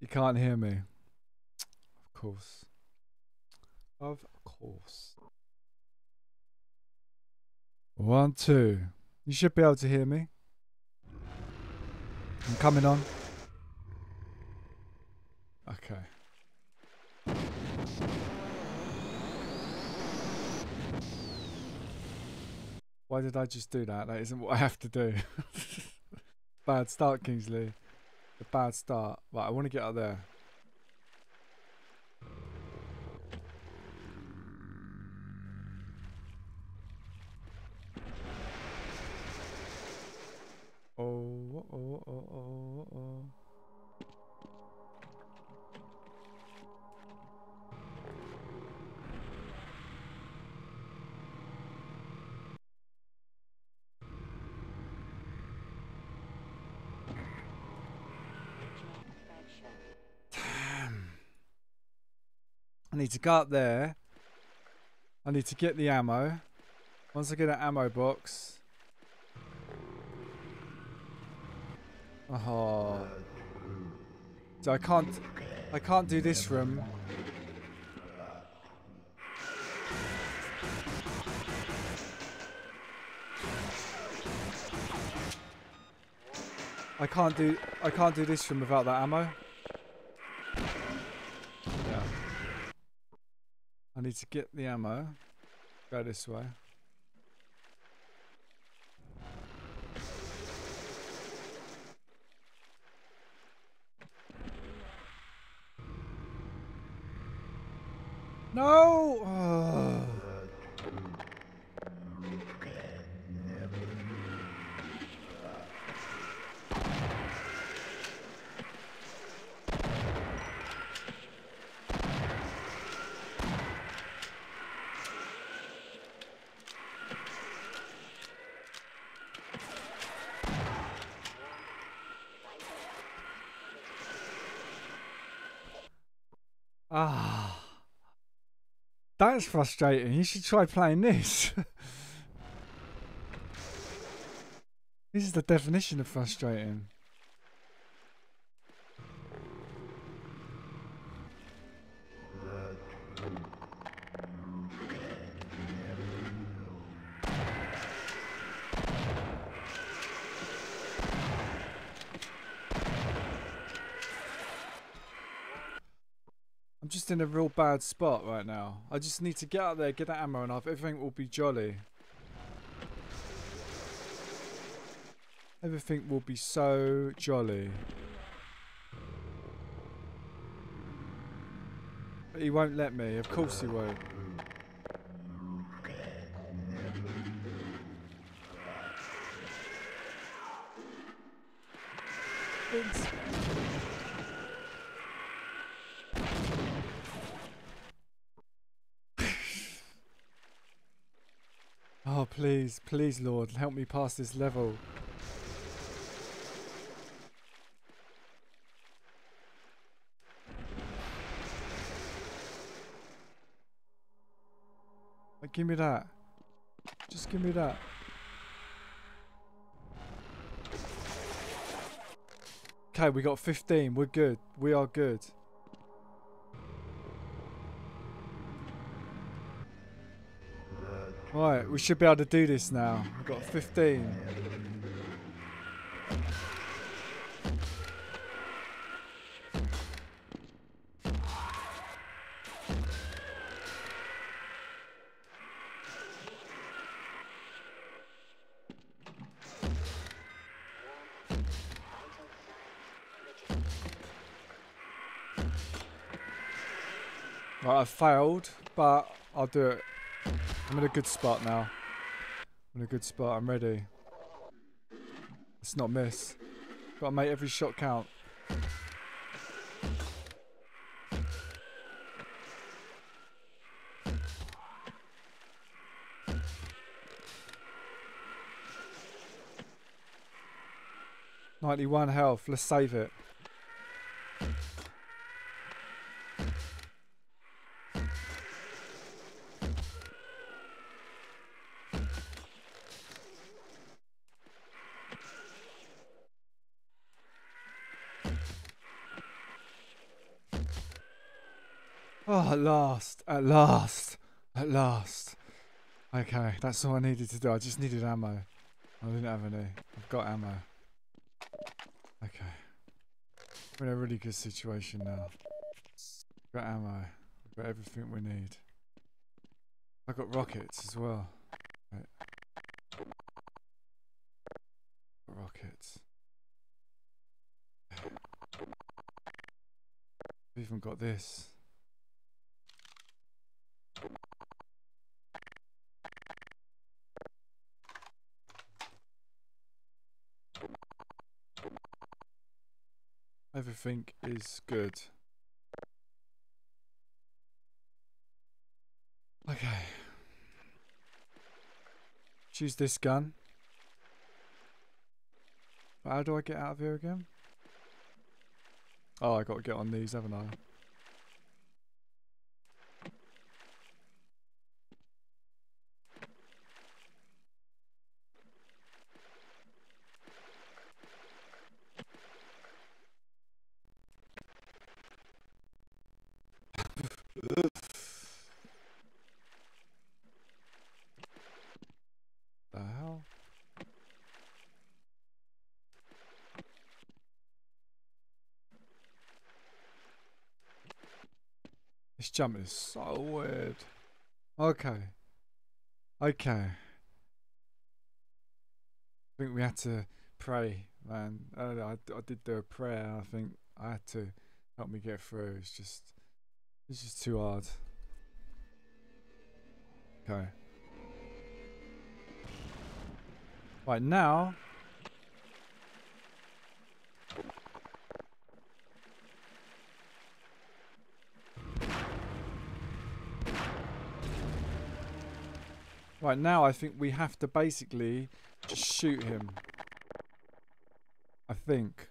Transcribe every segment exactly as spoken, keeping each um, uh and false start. You can't hear me. Of course. Of course. One, two. You should be able to hear me. I'm coming on. Okay. Why did I just do that? That isn't what I have to do. Bad start, Kingsley. A bad start. Right, I want to get up there. Oh, oh, oh, oh, oh, oh. I need to go up there. I need to get the ammo. Once I get an ammo box. Oh. So I can't I can't do this room. I can't do I can't do this room without that ammo. I need to get the ammo. Go this way. No! Oh. Ah, that's frustrating. You should try playing this. This is the definition of frustrating. In a real bad spot right now. I just need to get out there, get that ammo and everything will be jolly. Everything will be so jolly. But he won't let me, of course he won't. It's oh, please, please, Lord, help me pass this level. Like, give me that. Just give me that. Okay, we got fifteen. We're good. We are good. Right, we should be able to do this now. We've got fifteen. Right, I failed, but I'll do it. I'm in a good spot now. I'm in a good spot. I'm ready. Let's not miss. Gotta make every shot count. ninety-one health. Let's save it. Oh, at last, at last, at last. Okay, that's all I needed to do. I just needed ammo. I didn't have any. I've got ammo. Okay. We're in a really good situation now. We've got ammo. We've got everything we need. I've got rockets as well. Right. Rockets. I've even got this. Everything is good. Okay. Choose this gun. But how do I get out of here again? Oh, I got to get on these, haven't I? This jump is so weird. Okay. Okay. I think we had to pray, man. I, I, I did do a prayer. I think I had to help me get through. It's just, it's just too hard. Okay. Right now. Right now, I think we have to basically just shoot him. I think.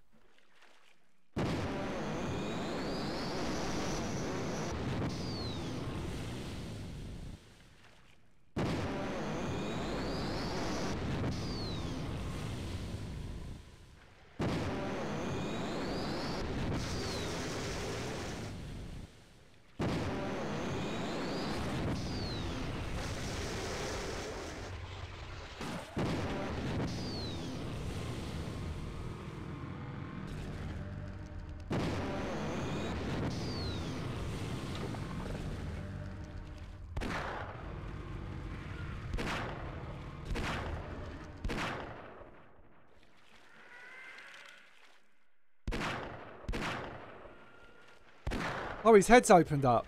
Oh, his head's opened up.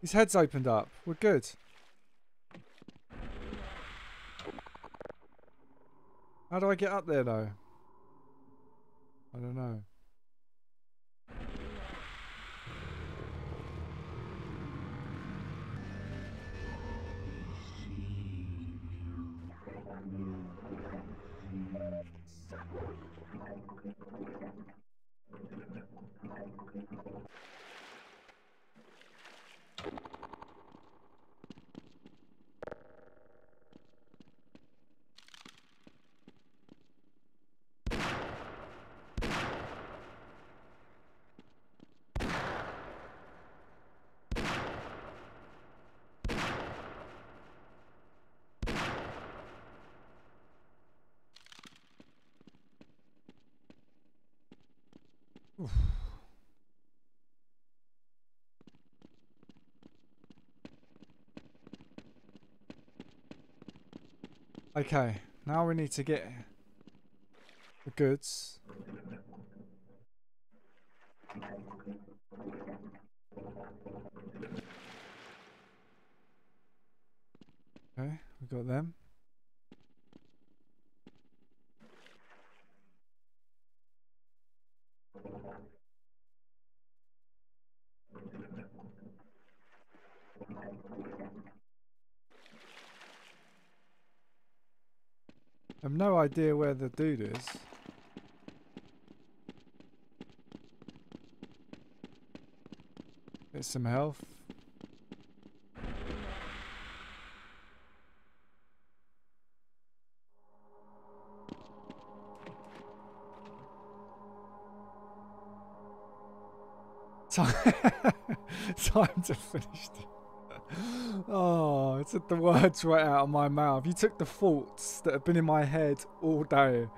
His head's opened up. We're good. How do I get up there, though? I don't know. Okay, now we need to get the goods. Okay, we got them. I've no idea where the dude is. Get some health. Time, time to finish this. Oh, it took the words right out of my mouth. You took the thoughts that have been in my head all day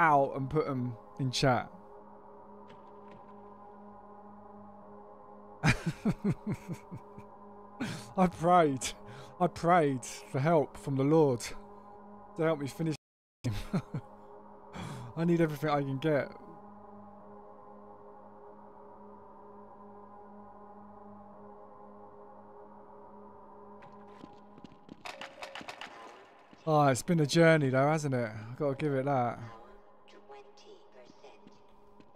out and put them in chat. I prayed. I prayed for help from the Lord to help me finish the game. I need everything I can get. Oh, it's been a journey though, hasn't it? I've got to give it that.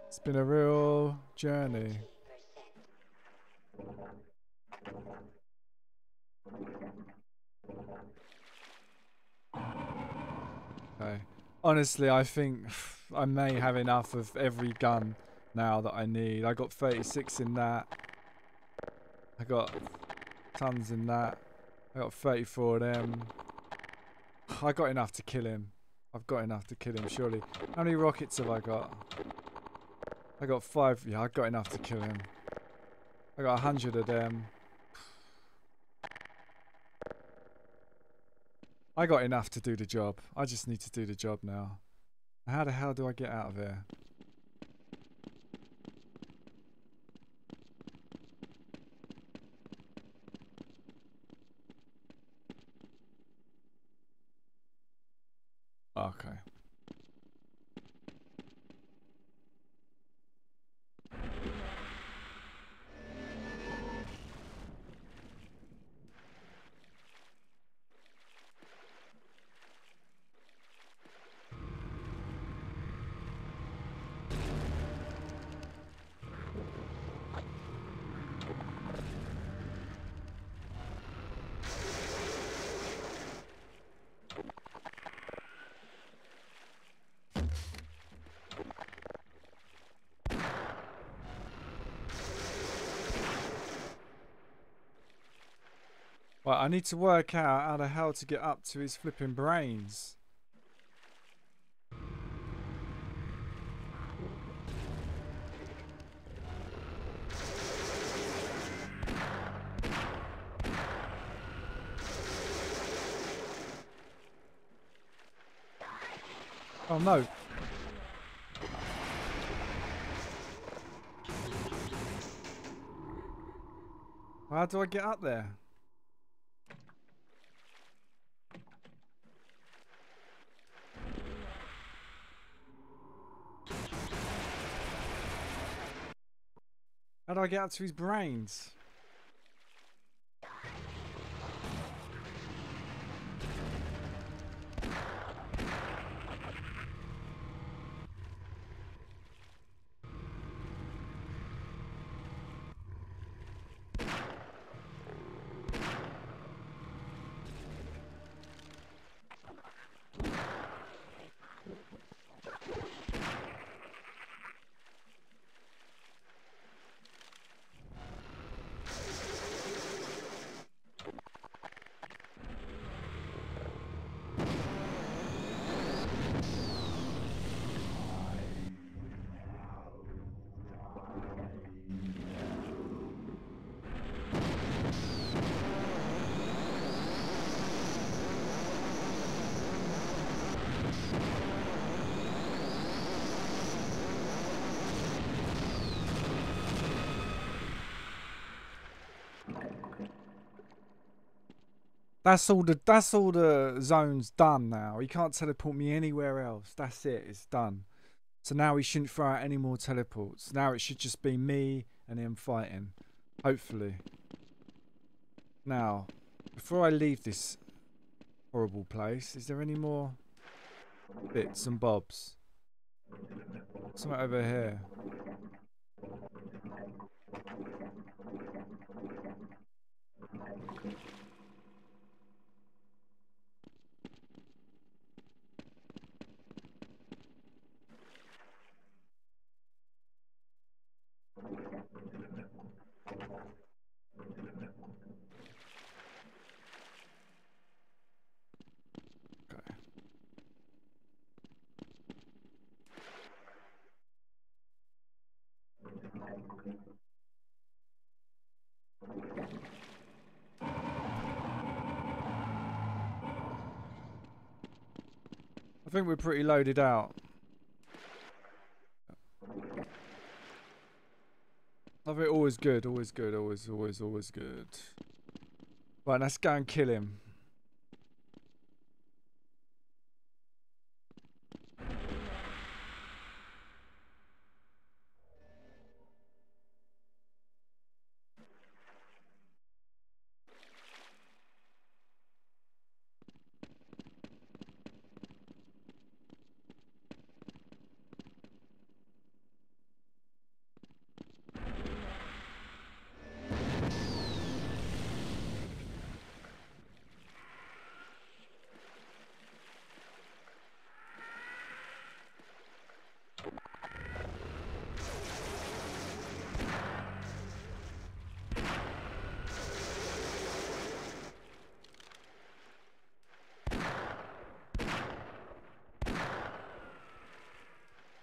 It's been a real journey. Okay. Honestly, I think I may have enough of every gun now that I need. I got thirty-six in that. I got tons in that. I got thirty-four of them. I got enough to kill him. I've got enough to kill him, surely. How many rockets have I got? I got five. Yeah, I got enough to kill him. I got a hundred of them. I got enough to do the job. I just need to do the job now. How the hell do I get out of here? Okay. I need to work out how the hell to get up to his flipping brains. Oh no. How do I get up there? How do I get up to his brains? That's all the that's all the zone's done now. He can't teleport me anywhere else. That's it, it's done. So now he shouldn't throw out any more teleports. Now it should just be me and him fighting. Hopefully. Now, before I leave this horrible place, is there any more bits and bobs? Something over here. I think we're pretty loaded out. I think always good, always good, always, always, always good. Right, let's go and kill him.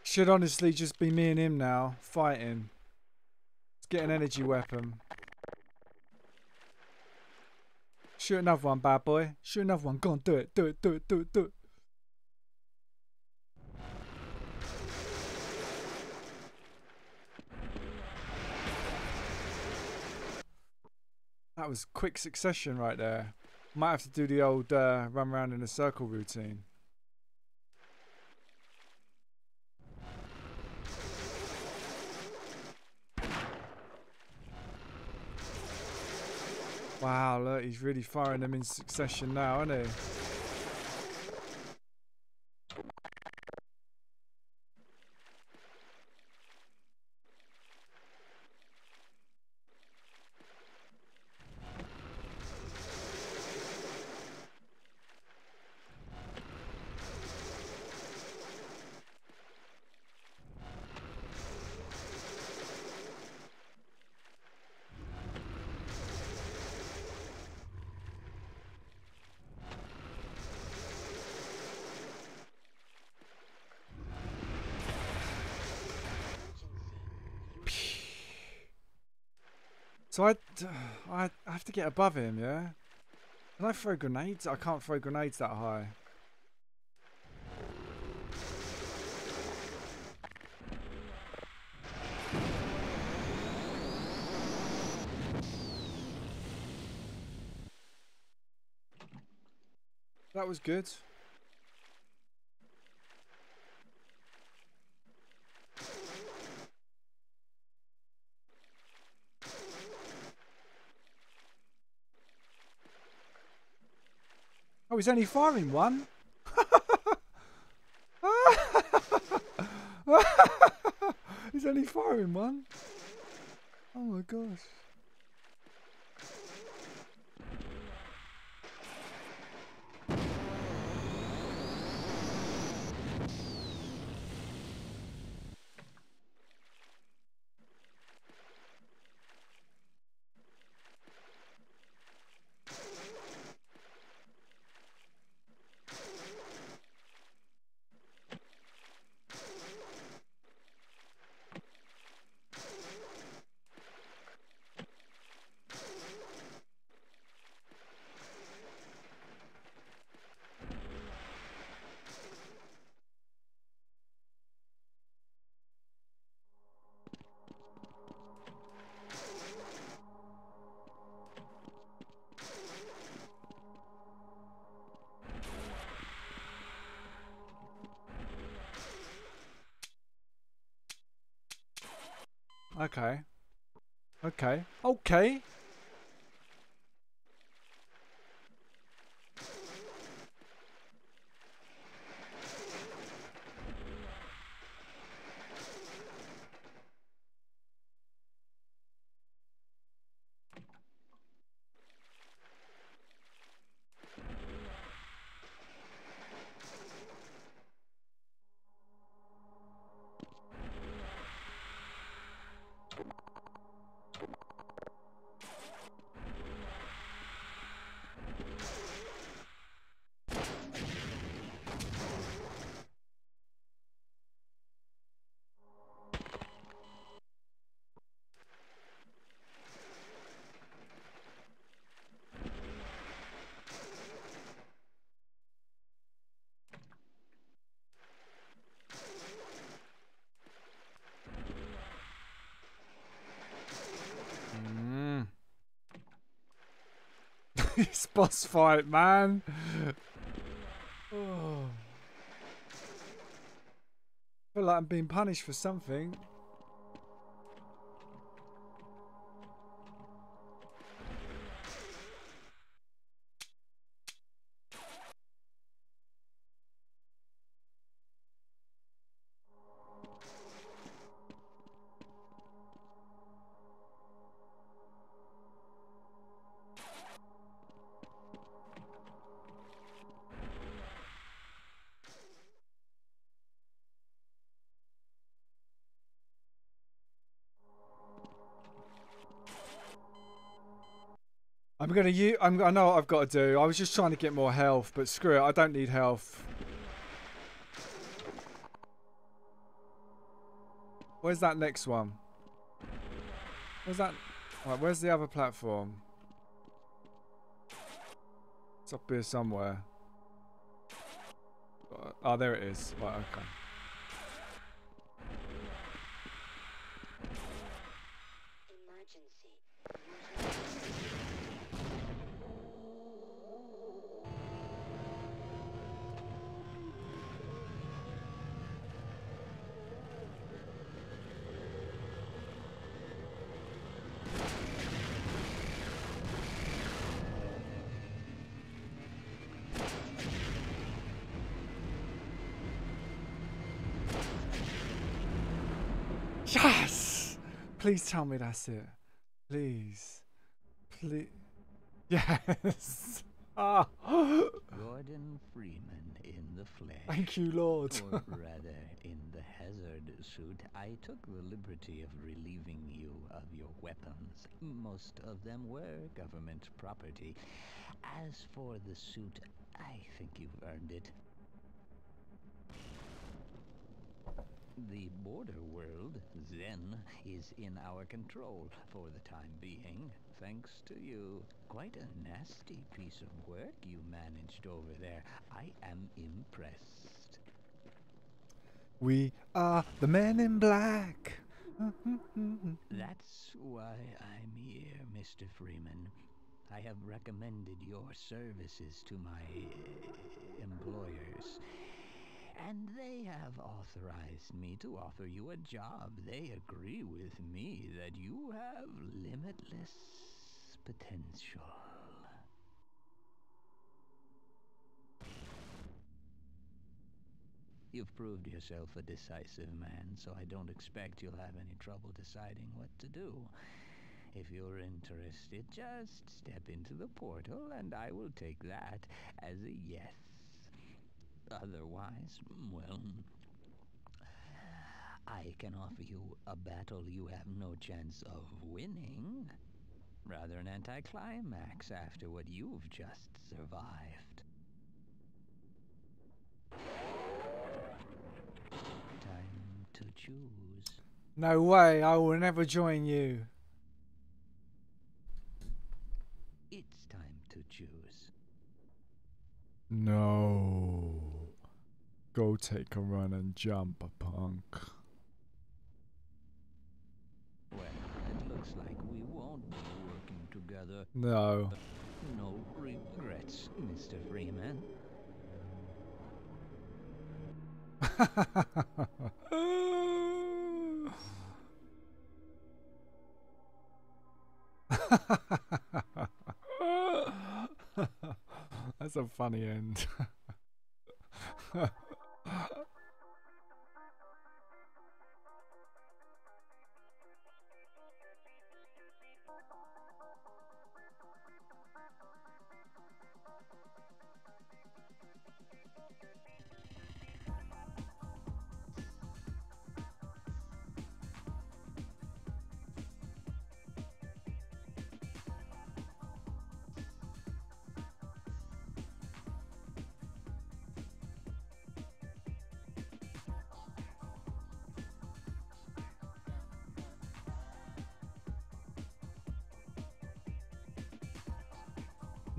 Should honestly just be me and him now fighting. Let's get an energy weapon. Shoot another one, bad boy. Shoot another one. Go on, do it, do it, do it, do it, do it. That was quick succession right there. Might have to do the old uh, run around in a circle routine. Wow, look, he's really firing them in succession now, isn't he? So I, I have to get above him, yeah? Can I throw grenades? I can't throw grenades that high. That was good. He's only firing one. He's only firing one. Oh my gosh. Okay. Okay. Okay. this boss fight, man. Oh. I feel like I'm being punished for something. I'm gonna use. I'm, I know what I've got to do. I was just trying to get more health, but screw it. I don't need health. Where's that next one? Where's that? Right, where's the other platform? It's up here somewhere. Oh, there it is. Right, okay. Yes! Please tell me that's it. Please. Please. Yes! Ah. Gordon Freeman in the flesh. Thank you, Lord. Or rather, in the hazard suit, I took the liberty of relieving you of your weapons. Most of them were government property. As for the suit, I think you've earned it. The border world, Xen, is in our control for the time being, thanks to you. Quite a nasty piece of work you managed over there. I am impressed. We are the men in black. That's why I'm here, Mister Freeman. I have recommended your services to my uh, employers. And they have authorized me to offer you a job. They agree with me that you have limitless potential. You've proved yourself a decisive man, so I don't expect you'll have any trouble deciding what to do. If you're interested, just step into the portal, and I will take that as a yes. Otherwise, well, I can offer you a battle you have no chance of winning. Rather an anticlimax after what you've just survived. Time to choose. No way, I will never join you. It's time to choose. No. Go take a run and jump, a punk. Well, it looks like we won't be working together. No. No regrets, Mister Freeman. That's a funny end.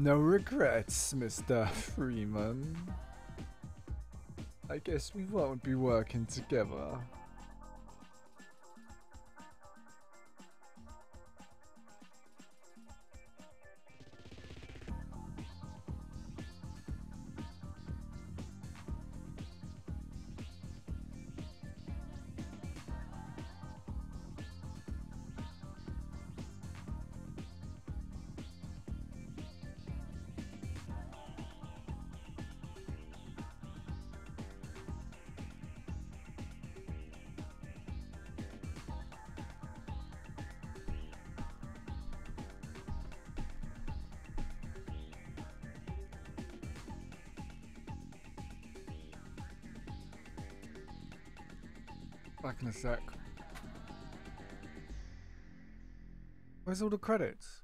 No regrets, Mister Freeman. I guess we won't be working together. Back in a sec. Where's all the credits?